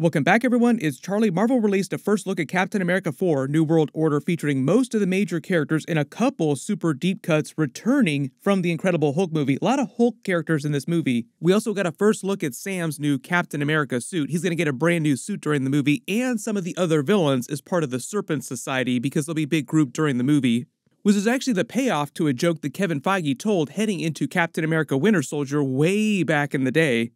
Welcome back, everyone. It's Charlie Marvel released a first look at Captain America 4 New World Order, featuring most of the major characters and a couple super deep cuts returning from the Incredible Hulk movie. A lot of Hulk characters in this movie. We also got a first look at Sam's new Captain America suit. He's going to get a brand new suit during the movie, and some of the other villains as part of the Serpent Society, because they'll be a big group during the movie, which is actually the payoff to a joke that Kevin Feige told heading into Captain America Winter Soldier way back in the day.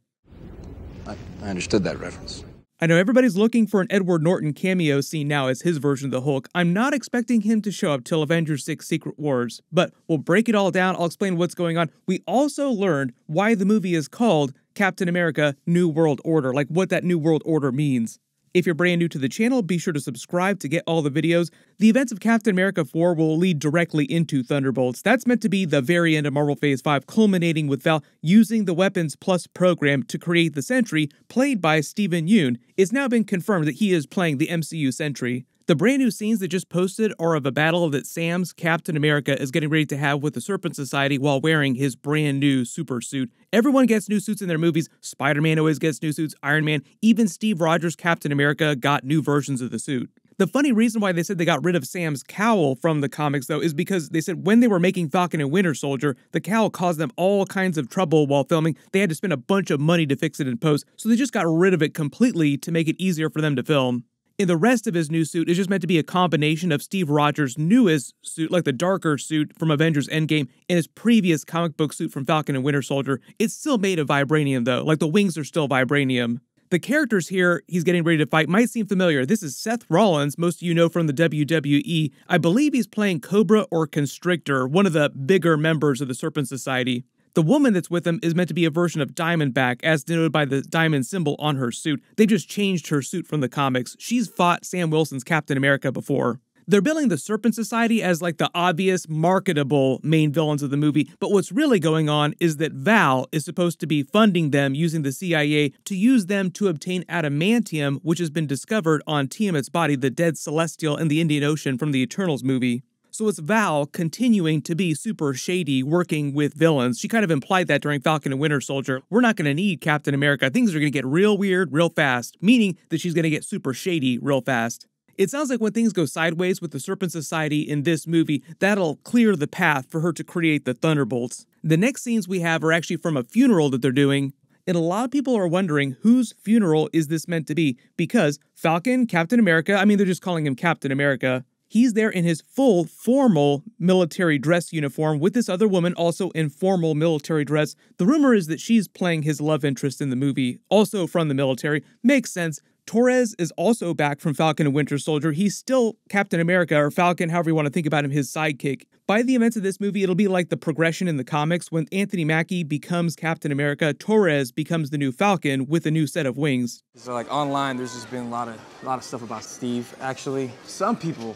I understood that reference. I know everybody's looking for an Edward Norton cameo seen now as his version of the Hulk. I'm not expecting him to show up till Avengers 6: Secret Wars, but we'll break it all down. I'll explain what's going on. We also learned why the movie is called Captain America: New World Order, like what that New World Order means. If you're brand new to the channel, be sure to subscribe to get all the videos. The events of Captain America 4 will lead directly into Thunderbolts. That's meant to be the very end of Marvel Phase 5, culminating with Val using the Weapons Plus program to create the Sentry, played by Steven Yoon. It's now been confirmed that he is playing the MCU Sentry. The brand new scenes that just posted are of a battle that Sam's Captain America is getting ready to have with the Serpent Society while wearing his brand new super suit. Everyone gets new suits in their movies. Spider-Man always gets new suits, Iron Man, even Steve Rogers' Captain America got new versions of the suit. The funny reason why they said they got rid of Sam's cowl from the comics, though, is because they said when they were making Falcon and Winter Soldier, the cowl caused them all kinds of trouble while filming. They had to spend a bunch of money to fix it in post, so they just got rid of it completely to make it easier for them to film. And the rest of his new suit is just meant to be a combination of Steve Rogers' newest suit, like the darker suit from Avengers Endgame, and his previous comic book suit from Falcon and Winter Soldier. It's still made of vibranium, though. Like, the wings are still vibranium. The characters here he's getting ready to fight might seem familiar. This is Seth Rollins, most of you know from the WWE. I believe he's playing Cobra or Constrictor, one of the bigger members of the Serpent Society. The woman that's with him is meant to be a version of Diamondback, as denoted by the diamond symbol on her suit. They just changed her suit from the comics. She's fought Sam Wilson's Captain America before. They're billing the Serpent Society as like the obvious, marketable main villains of the movie, but what's really going on is that Val is supposed to be funding them using the CIA to use them to obtain adamantium, which has been discovered on Tiamat's body, the dead Celestial in the Indian Ocean from the Eternals movie. So it's Val continuing to be super shady, working with villains. She kind of implied that during Falcon and Winter Soldier. We're not going to need Captain America. Things are going to get real weird real fast, meaning that she's going to get super shady real fast. It sounds like when things go sideways with the Serpent Society in this movie, that'll clear the path for her to create the Thunderbolts. The next scenes we have are actually from a funeral that they're doing. And a lot of people are wondering whose funeral is this meant to be, because Falcon, Captain America, I mean, they're just calling him Captain America. He's there in his full formal military dress uniform with this other woman also in formal military dress. The rumor is that she's playing his love interest in the movie, also from the military. Makes sense. Torres is also back from Falcon and Winter Soldier. He's still Captain America, or Falcon, however you want to think about him, his sidekick. By the events of this movie, it'll be like the progression in the comics. When Anthony Mackie becomes Captain America, Torres becomes the new Falcon with a new set of wings. So like online, there's just been a lot of stuff about Steve, actually. Some people,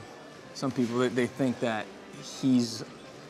they think that he's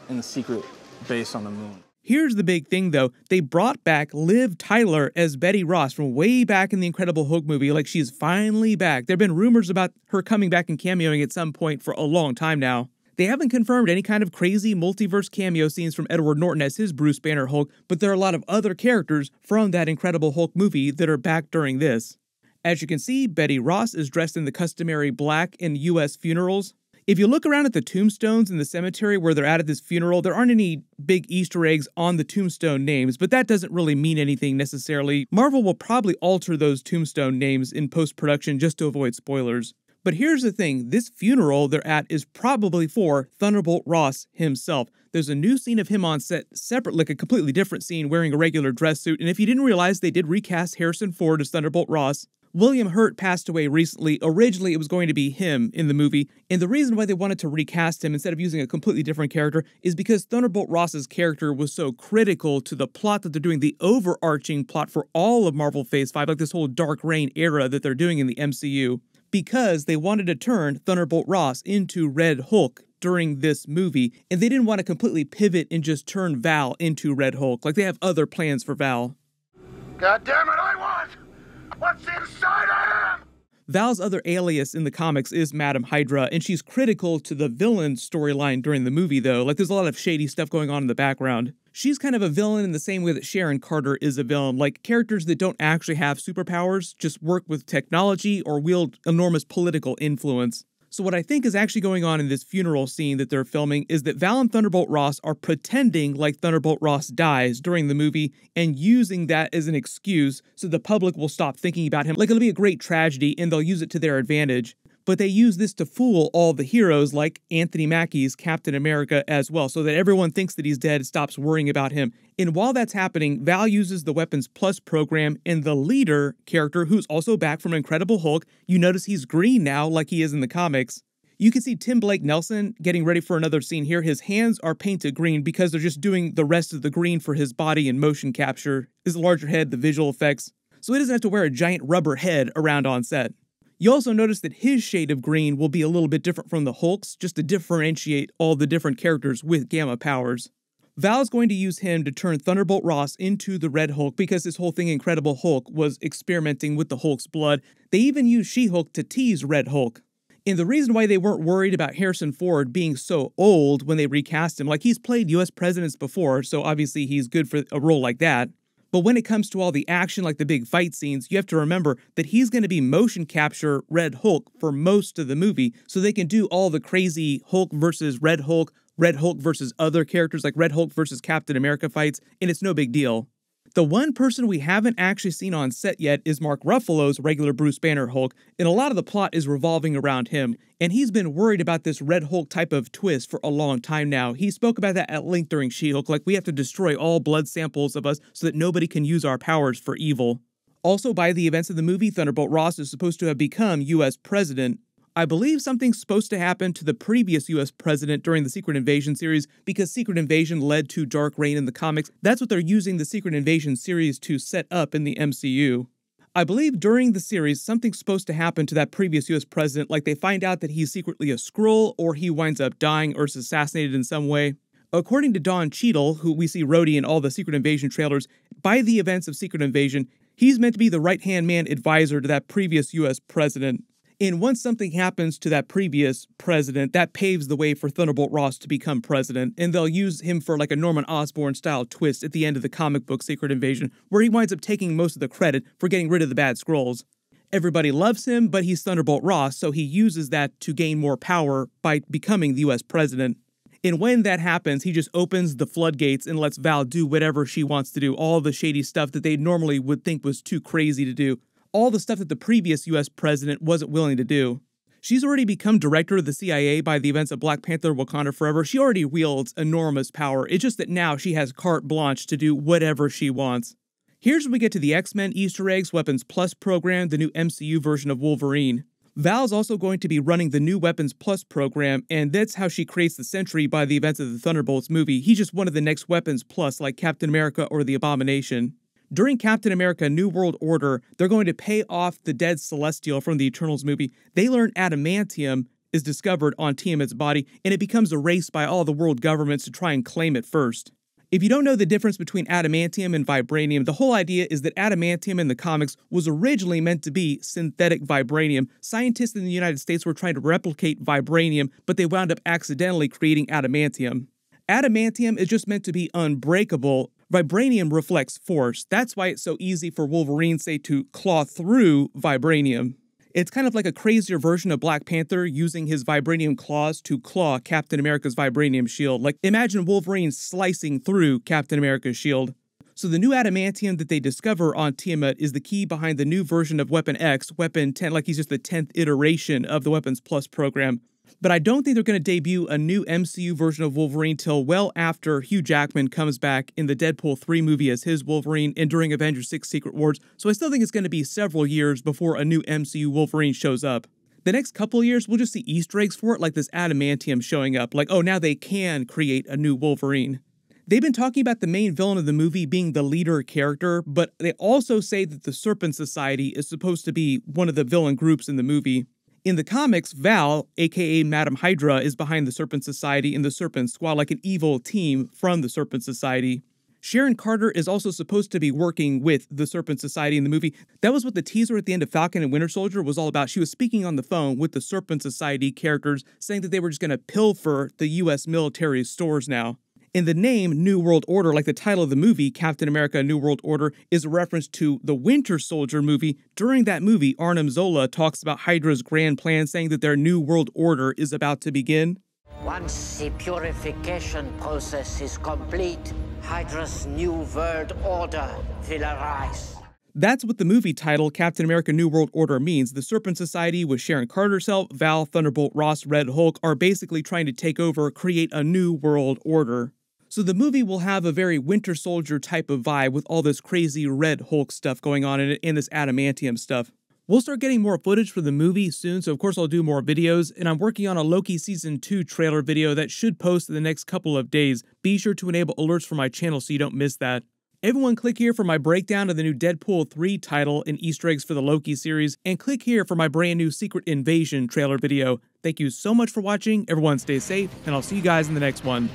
in the secret base on the moon. Here's the big thing, though. They brought back Liv Tyler as Betty Ross from way back in the Incredible Hulk movie. Like, she's finally back. There have been rumors about her coming back and cameoing at some point for a long time now. They haven't confirmed any kind of crazy multiverse cameo scenes from Edward Norton as his Bruce Banner Hulk, but there are a lot of other characters from that Incredible Hulk movie that are back during this. As you can see, Betty Ross is dressed in the customary black in U.S. funerals. If you look around at the tombstones in the cemetery where they're at this funeral, there aren't any big Easter eggs on the tombstone names, but that doesn't really mean anything necessarily. Marvel will probably alter those tombstone names in post-production just to avoid spoilers. But here's the thing, this funeral they're at is probably for Thunderbolt Ross himself. There's a new scene of him on set, separate, like a completely different scene, wearing a regular dress suit, and if you didn't realize, they did recast Harrison Ford as Thunderbolt Ross. William Hurt passed away recently. Originally, it was going to be him in the movie, and the reason why they wanted to recast him instead of using a completely different character is because Thunderbolt Ross's character was so critical to the plot that they're doing, the overarching plot for all of Marvel Phase 5, like this whole Dark Reign era that they're doing in the MCU, because they wanted to turn Thunderbolt Ross into Red Hulk during this movie, and they didn't want to completely pivot and just turn Val into Red Hulk. Like, they have other plans for Val. God damn it, I won! What's the inside I am? Val's other alias in the comics is Madame Hydra, and she's critical to the villain storyline during the movie, though. Like, there's a lot of shady stuff going on in the background. She's kind of a villain in the same way that Sharon Carter is a villain. Like, characters that don't actually have superpowers just work with technology or wield enormous political influence. So what I think is actually going on in this funeral scene that they're filming is that Val and Thunderbolt Ross are pretending like Thunderbolt Ross dies during the movie and using that as an excuse so the public will stop thinking about him. Like, it'll be a great tragedy and they'll use it to their advantage. But they use this to fool all the heroes like Anthony Mackie's Captain America as well, so that everyone thinks that he's dead and stops worrying about him. And while that's happening, Val uses the Weapons Plus program, and the leader character, who's also back from Incredible Hulk, you notice he's green now like he is in the comics. You can see Tim Blake Nelson getting ready for another scene here. His hands are painted green because they're just doing the rest of the green for his body in motion capture, his larger head, the visual effects, so he doesn't have to wear a giant rubber head around on set. You also notice that his shade of green will be a little bit different from the Hulk's, just to differentiate all the different characters with gamma powers. Val's going to use him to turn Thunderbolt Ross into the Red Hulk because this whole thing Incredible Hulk was experimenting with the Hulk's blood. They even used She-Hulk to tease Red Hulk. And the reason why they weren't worried about Harrison Ford being so old when they recast him, like he's played US presidents before, so obviously he's good for a role like that. But when it comes to all the action, like the big fight scenes, you have to remember that he's going to be motion capture Red Hulk for most of the movie, so they can do all the crazy Hulk versus Red Hulk, Red Hulk versus other characters, like Red Hulk versus Captain America fights, and it's no big deal. The one person we haven't actually seen on set yet is Mark Ruffalo's regular Bruce Banner Hulk, and a lot of the plot is revolving around him, and he's been worried about this Red Hulk type of twist for a long time now. He spoke about that at length during She-Hulk, like we have to destroy all blood samples of us so that nobody can use our powers for evil. Also, by the events of the movie, Thunderbolt Ross is supposed to have become US president. I believe something's supposed to happen to the previous US president during the Secret Invasion series because Secret Invasion led to Dark Reign in the comics. That's what they're using the Secret Invasion series to set up in the MCU. I believe during the series, something's supposed to happen to that previous US president, like they find out that he's secretly a Skrull or he winds up dying or is assassinated in some way. According to Don Cheadle, who we see Rhodey in all the Secret Invasion trailers, by the events of Secret Invasion, he's meant to be the right-hand man advisor to that previous US president. And once something happens to that previous president, that paves the way for Thunderbolt Ross to become president, and they'll use him for like a Norman Osborn-style twist at the end of the comic book Secret Invasion, where he winds up taking most of the credit for getting rid of the bad Skrulls. Everybody loves him, but he's Thunderbolt Ross, so he uses that to gain more power by becoming the US president. And when that happens, he just opens the floodgates and lets Val do whatever she wants to do, all the shady stuff that they normally would think was too crazy to do. All the stuff that the previous US president wasn't willing to do. She's already become director of the CIA by the events of Black Panther: Wakanda Forever. She already wields enormous power. It's just that now she has carte blanche to do whatever she wants. Here's when we get to the X-Men Easter eggs, Weapons Plus program, the new MCU version of Wolverine. Val's also going to be running the new Weapons Plus program, and that's how she creates the Sentry by the events of the Thunderbolts movie. He's just one of the next Weapons Plus, like Captain America or the Abomination. During Captain America: New World Order, they're going to pay off the dead Celestial from the Eternals movie. They learn adamantium is discovered on Tiamat's body, and it becomes a race by all the world governments to try and claim it first. If you don't know the difference between adamantium and vibranium, the whole idea is that adamantium in the comics was originally meant to be synthetic vibranium. Scientists in the United States were trying to replicate vibranium, but they wound up accidentally creating adamantium. Adamantium is just meant to be unbreakable. Vibranium reflects force. That's why it's so easy for Wolverine, say, to claw through vibranium. It's kind of like a crazier version of Black Panther using his vibranium claws to claw Captain America's vibranium shield. Like, imagine Wolverine slicing through Captain America's shield. So the new adamantium that they discover on Tiamat is the key behind the new version of Weapon X, Weapon 10, like he's just the 10th iteration of the Weapons Plus program. But I don't think they're going to debut a new MCU version of Wolverine till well after Hugh Jackman comes back in the Deadpool 3 movie as his Wolverine and during Avengers 6: Secret Wars, so I still think it's going to be several years before a new MCU Wolverine shows up. The next couple years, we'll just see Easter eggs for it, like this adamantium showing up, like, oh, now they can create a new Wolverine. They've been talking about the main villain of the movie being the leader character, but they also say that the Serpent Society is supposed to be one of the villain groups in the movie. In the comics, Val, aka Madame Hydra, is behind the Serpent Society and the Serpent Squad, like an evil team from the Serpent Society. Sharon Carter is also supposed to be working with the Serpent Society in the movie. That was what the teaser at the end of Falcon and Winter Soldier was all about. She was speaking on the phone with the Serpent Society characters, saying that they were just going to pilfer the U.S. military stores now. In the name New World Order, like the title of the movie, Captain America: New World Order, is a reference to the Winter Soldier movie. During that movie, Arnim Zola talks about Hydra's grand plan, saying that their New World Order is about to begin. Once the purification process is complete, Hydra's new world order will arise. That's what the movie title Captain America: New World Order means. The Serpent Society, with Sharon Carter herself, Val, Thunderbolt Ross, Red Hulk, are basically trying to take over, create a new world order. So the movie will have a very Winter Soldier type of vibe with all this crazy Red Hulk stuff going on in it and this adamantium stuff. We'll start getting more footage for the movie soon, so of course I'll do more videos, and I'm working on a Loki Season 2 trailer video that should post in the next couple of days. Be sure to enable alerts for my channel so you don't miss that. Everyone, click here for my breakdown of the new Deadpool 3 title and Easter eggs for the Loki series, and click here for my brand new Secret Invasion trailer video. Thank you so much for watching, everyone stay safe, and I'll see you guys in the next one.